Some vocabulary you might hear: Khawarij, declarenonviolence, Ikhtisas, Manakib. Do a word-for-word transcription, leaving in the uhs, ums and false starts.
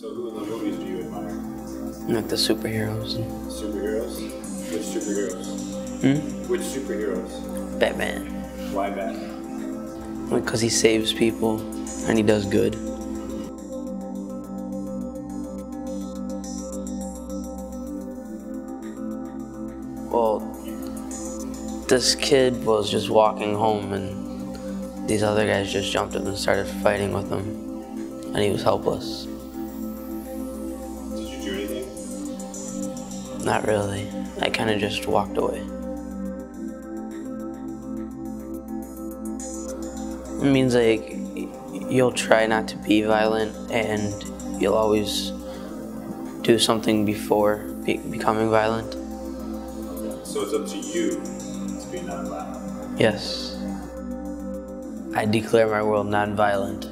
So who in the movies do you admire? Like the superheroes. Superheroes? Which superheroes? Hmm? Which superheroes? Batman. Why Batman? Like, because he saves people and he does good. Well, this kid was just walking home and these other guys just jumped him and started fighting with him, and he was helpless. Did you do anything? Not really. I kind of just walked away. It means like you'll try not to be violent and you'll always do something before be becoming violent. So it's up to you to be nonviolent. Yes. I declare my world nonviolent.